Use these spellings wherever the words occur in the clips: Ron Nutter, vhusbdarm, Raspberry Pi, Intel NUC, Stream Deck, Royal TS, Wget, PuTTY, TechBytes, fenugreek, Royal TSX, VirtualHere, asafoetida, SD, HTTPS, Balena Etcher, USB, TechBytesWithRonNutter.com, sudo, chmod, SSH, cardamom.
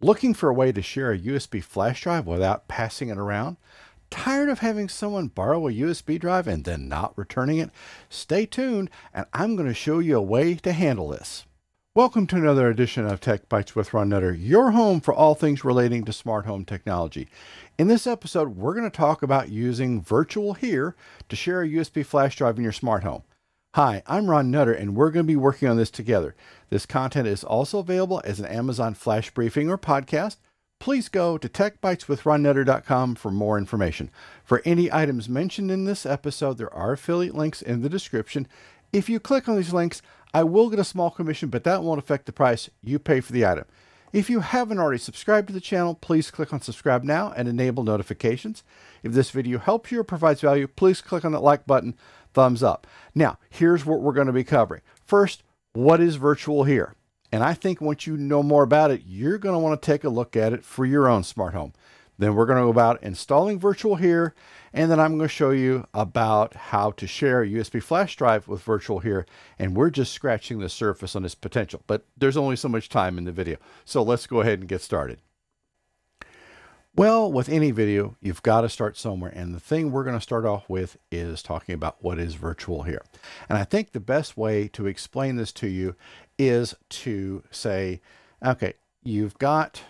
Looking for a way to share a USB flash drive without passing it around? Tired of having someone borrow a USB drive and then not returning it? Stay tuned, and I'm going to show you a way to handle this. Welcome to another edition of Tech Bytes with Ron Nutter, your home for all things relating to smart home technology. In this episode, we're going to talk about using VirtualHere to share a USB flash drive in your smart home. Hi, I'm Ron Nutter, and we're going to be working on this together. This content is also available as an Amazon Flash Briefing or podcast. Please go to TechBytesWithRonNutter.com for more information. For any items mentioned in this episode, there are affiliate links in the description. If you click on these links, I will get a small commission, but that won't affect the price you pay for the item. If you haven't already subscribed to the channel, please click on subscribe now and enable notifications. If this video helps you or provides value, please click on that like button, thumbs up. Now, here's what we're going to be covering. First, what is VirtualHere? And I think once you know more about it, you're going to want to take a look at it for your own smart home. Then we're going to go about installing VirtualHere, and then I'm going to show you about how to share a USB flash drive with VirtualHere, and we're just scratching the surface on its potential, but there's only so much time in the video. So let's go ahead and get started. Well, with any video, you've got to start somewhere, and the thing we're going to start off with is talking about what is VirtualHere. And I think the best way to explain this to you is to say, okay, you've got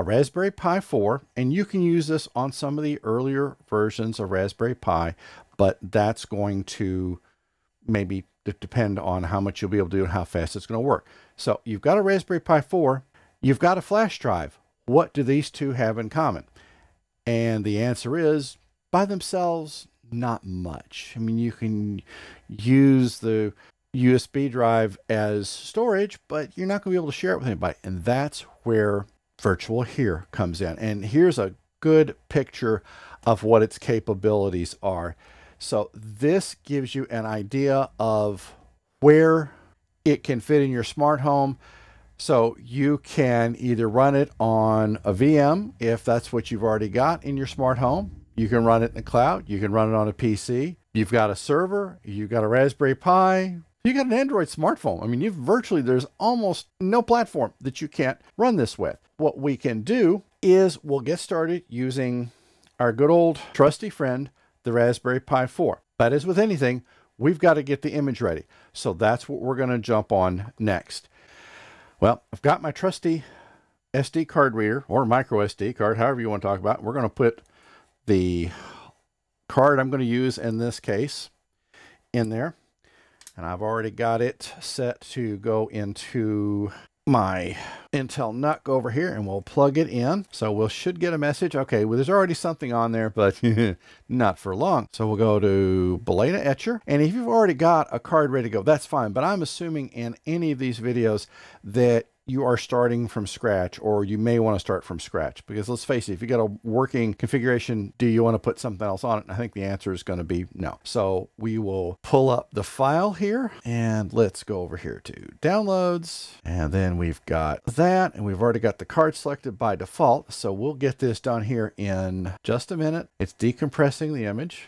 a Raspberry Pi 4, and you can use this on some of the earlier versions of Raspberry Pi, but that's going to maybe depend on how much you'll be able to do and how fast it's going to work. So you've got a Raspberry Pi 4, you've got a flash drive. What do these two have in common? And the answer is, by themselves, not much. I mean, you can use the USB drive as storage, but you're not going to be able to share it with anybody, and that's where VirtualHere comes in. And here's a good picture of what its capabilities are. So this gives you an idea of where it can fit in your smart home. So you can either run it on a VM, if that's what you've already got in your smart home. You can run it in the cloud. You can run it on a PC. You've got a server. You've got a Raspberry Pi. You got an Android smartphone. I mean, you've virtually, there's almost no platform that you can't run this with. What we can do is we'll get started using our good old trusty friend, the Raspberry Pi 4. But as with anything, we've got to get the image ready. So that's what we're going to jump on next. Well, I've got my trusty SD card reader or micro SD card, however you want to talk about it. We're going to put the card I'm going to use in this case in there. And I've already got it set to go into my Intel NUC over here, and we'll plug it in. So we should get a message. Okay, well, there's already something on there, but not for long. So we'll go to Balena Etcher. And if you've already got a card ready to go, that's fine. But I'm assuming in any of these videos that you are starting from scratch, or you may want to start from scratch. Because let's face it, if you got a working configuration, do you want to put something else on it? And I think the answer is going to be no. So we will pull up the file here, and let's go over here to downloads. And then we've got that, and we've already got the card selected by default. So we'll get this done here in just a minute. It's decompressing the image.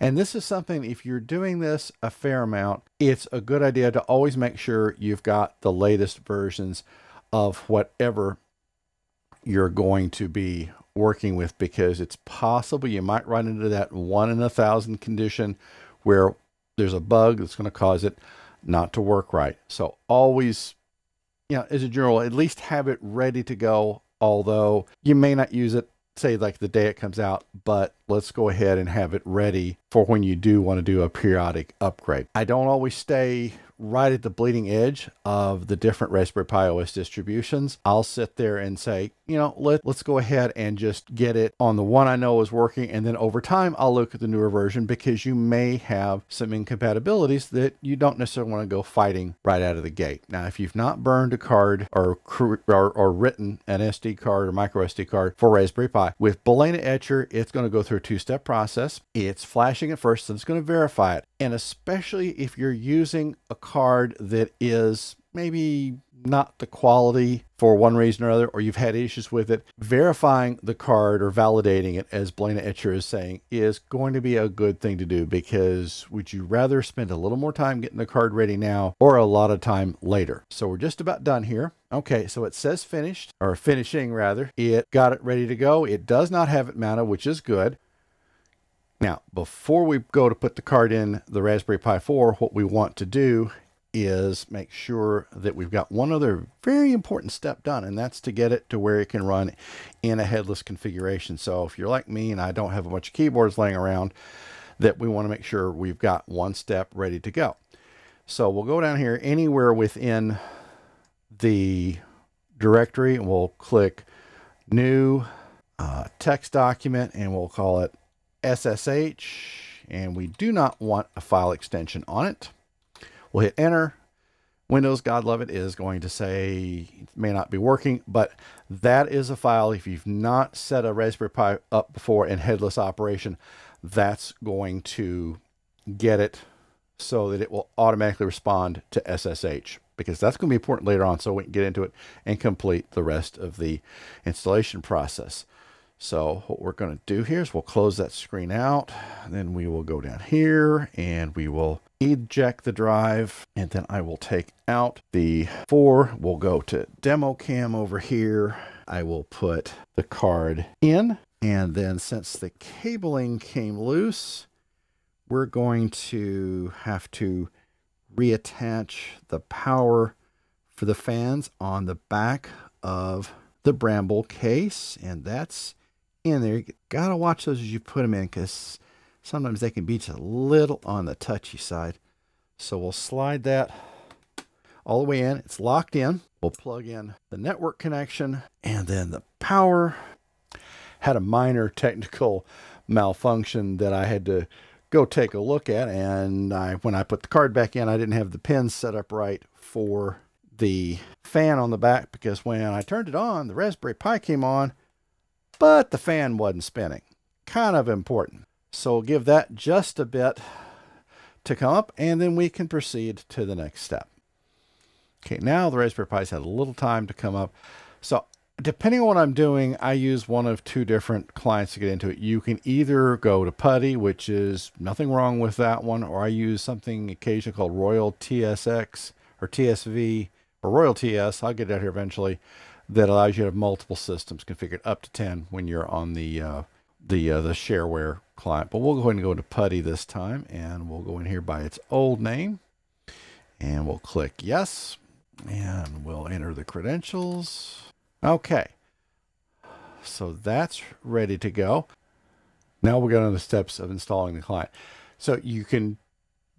And this is something, if you're doing this a fair amount, it's a good idea to always make sure you've got the latest versions of whatever you're going to be working with, because it's possible you might run into that 1 in 1,000 condition where there's a bug that's going to cause it not to work right. So always, you know, as a general, at least have it ready to go, although you may not use it, say, like the day it comes out, but let's go ahead and have it ready for when you do want to do a periodic upgrade. I don't always stay right at the bleeding edge of the different Raspberry Pi OS distributions. I'll sit there and say, you know, let's go ahead and just get it on the one I know is working. And then over time, I'll look at the newer version, because you may have some incompatibilities that you don't necessarily want to go fighting right out of the gate. Now, if you've not burned a card or written an SD card or micro SD card for Raspberry Pi, with Balena Etcher, it's going to go through a two-step process. It's flashing at first, and it's going to verify it. And especially if you're using a card that is maybe not the quality for one reason or other, or you've had issues with it, verifying the card or validating it, as Balena Etcher is saying, is going to be a good thing to do, because would you rather spend a little more time getting the card ready now or a lot of time later? So we're just about done here. Okay, so it says finished, or finishing rather. It got it ready to go. It does not have it mounted, which is good. Now, before we go to put the card in the Raspberry Pi 4, what we want to do is make sure that we've got one other very important step done, and that's to get it to where it can run in a headless configuration. So if you're like me and I don't have a bunch of keyboards laying around, that we want to make sure we've got one step ready to go. So we'll go down here anywhere within the directory, and we'll click new text document, and we'll call it SSH, and we do not want a file extension on it. We'll hit enter. Windows, God love it, is going to say it may not be working, but that is a file. If you've not set a Raspberry Pi up before in headless operation, that's going to get it so that it will automatically respond to SSH, because that's going to be important later on, so we can get into it and complete the rest of the installation process. So what we're going to do here is we'll close that screen out, then we will go down here and we will eject the drive, and then I will take out the 4. We'll go to demo cam over here. I will put the card in, and then since the cabling came loose, we're going to have to reattach the power for the fans on the back of the Bramble case, and that's in there. You gotta watch those as you put them in, because sometimes they can be just a little on the touchy side. So we'll slide that all the way in. It's locked in. We'll plug in the network connection and then the power. Had a minor technical malfunction that I had to go take a look at, and when I put the card back in, I didn't have the pins set up right for the fan on the back, because when I turned it on, the Raspberry Pi came on, but the fan wasn't spinning. Kind of important. So we'll give that just a bit to come up, and then we can proceed to the next step. Okay, now the Raspberry Pi's had a little time to come up. So depending on what I'm doing, I use one of two different clients to get into it. You can either go to PuTTY, which is nothing wrong with that one, or I use something occasionally called Royal TSX or TSV or Royal TS. I'll get out here eventually. That allows you to have multiple systems configured, up to 10 when you're on the shareware client. But we'll go ahead and go to PuTTY this time, and we'll go in here by its old name, and we'll click yes, and we'll enter the credentials. Okay, so that's ready to go. Now we're going to the steps of installing the client. So you can,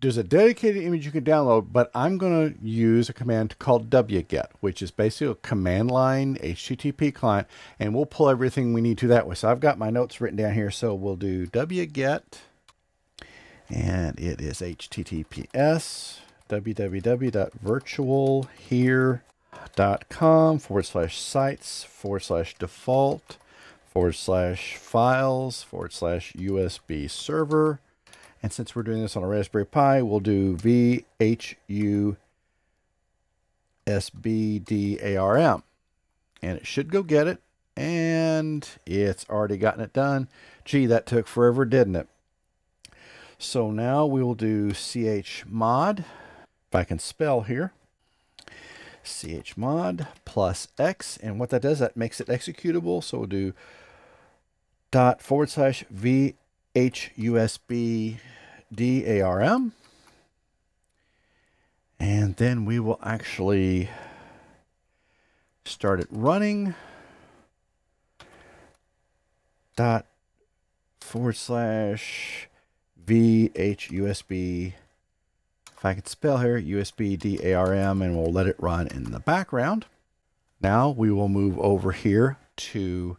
there's a dedicated image you can download, but I'm going to use a command called Wget, which is basically a command line HTTP client, and we'll pull everything we need to that way. So I've got my notes written down here, so we'll do Wget, and it is HTTPS www.virtualhere.com/sites/default/files/USB server. And since we're doing this on a Raspberry Pi, we'll do vhusbdarm. And it should go get it. And it's already gotten it done. Gee, that took forever, didn't it? So now we will do chmod, if I can spell here, chmod plus x. And what that does, that makes it executable. So we'll do ./vhusbdarm, and then we will actually start it running. ./vhusb, if I could spell here, usbdarm, and we'll let it run in the background. Now we will move over here to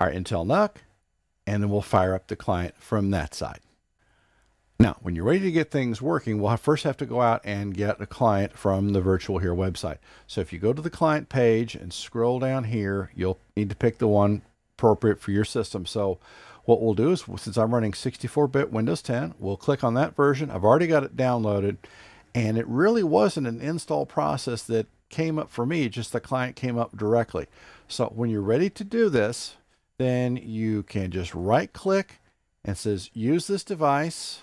our Intel NUC, and then we'll fire up the client from that side. Now, when you're ready to get things working, we'll first have to go out and get a client from the VirtualHere website. So if you go to the client page and scroll down here, you'll need to pick the one appropriate for your system. So what we'll do is, since I'm running 64-bit Windows 10, we'll click on that version. I've already got it downloaded, and it really wasn't an install process that came up for me, just the client came up directly. So when you're ready to do this, then you can just right click and it says use this device.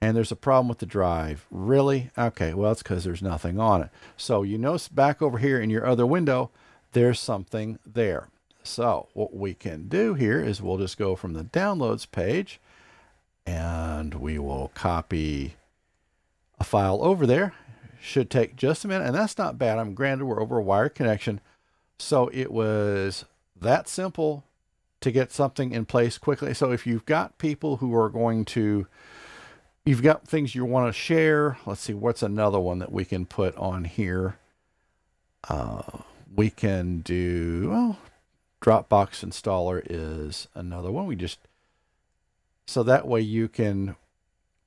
And there's a problem with the drive. Really? Okay, well, it's because there's nothing on it. So you notice back over here in your other window, there's something there. So what we can do here is we'll just go from the downloads page and we will copy a file over there. Should take just a minute, and that's not bad. I'm granted we're over a wire connection. So it was that simple to get something in place quickly. So if you've got people who are going to, you've got things you want to share. Let's see, what's another one that we can put on here? We can do, well, Dropbox installer is another one. We just, so that way you can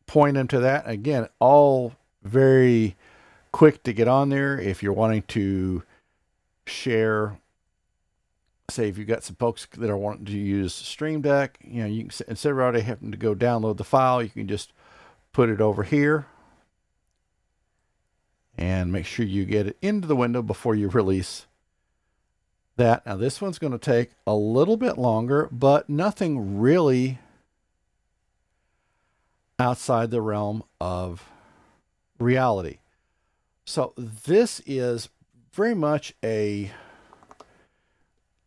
point them to that. Again, all very quick to get on there. If you're wanting to share, say if you've got some folks that are wanting to use Stream Deck, you know, you can, instead of already having to go download the file, you can just put it over here and make sure you get it into the window before you release that. Now this one's going to take a little bit longer, but nothing really outside the realm of reality. So this is very much a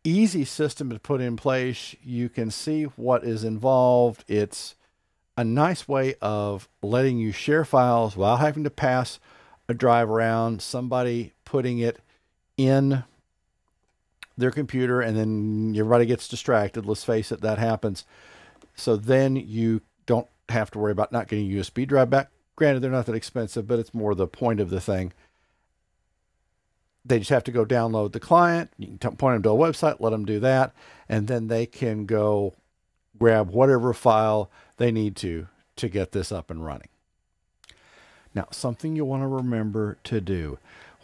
easy system to put in place. You can see what is involved. It's a nice way of letting you share files without having to pass a drive around, somebody putting it in their computer, and then everybody gets distracted. Let's face it, that happens. So then you don't have to worry about not getting a USB drive back. Granted, they're not that expensive, but it's more the point of the thing. They just have to go download the client. You can point them to a website, let them do that, and then they can go grab whatever file they need to get this up and running. Now, something you want to remember to do,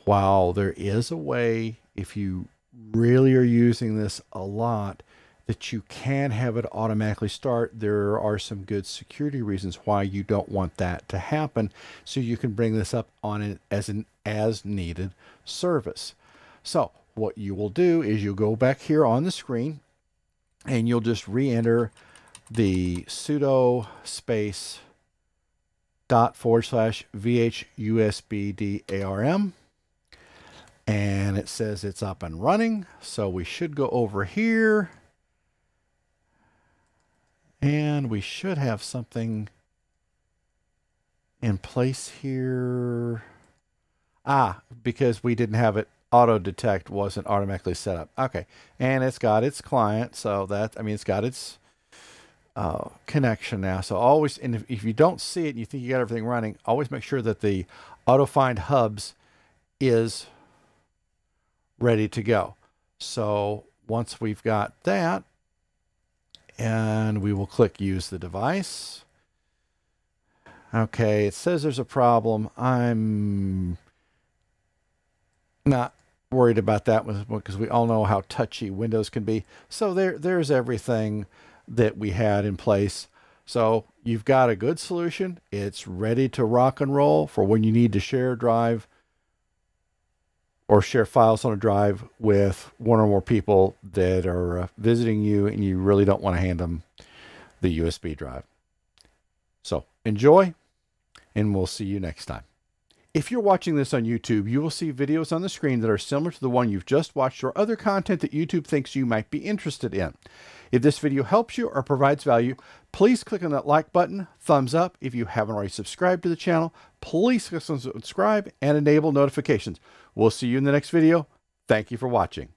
while there is a way, if you really are using this a lot, that you can have it automatically start, there are some good security reasons why you don't want that to happen. So you can bring this up on it as an as-needed service. So what you will do is you'll go back here on the screen and you'll just re-enter the sudo space ./vhusbdarm. And it says it's up and running. So we should go over here and we should have something in place here. Ah, because we didn't have it auto detect, wasn't automatically set up. Okay. And it's got its client. So that, I mean, it's got its connection now. So always, and if you don't see it and you think you got everything running, always make sure that the auto find hubs is ready to go. So once we've got that, and we will click use the device. Okay, it says there's a problem. I'm not worried about that one because we all know how touchy Windows can be. So there's everything that we had in place. So you've got a good solution. It's ready to rock and roll for when you need to share a drive or share files on a drive with one or more people that are visiting you and you really don't want to hand them the USB drive. So enjoy, and we'll see you next time. If you're watching this on YouTube, you will see videos on the screen that are similar to the one you've just watched or other content that YouTube thinks you might be interested in. If this video helps you or provides value, please click on that like button, thumbs up. If you haven't already subscribed to the channel, please click on subscribe and enable notifications. We'll see you in the next video. Thank you for watching.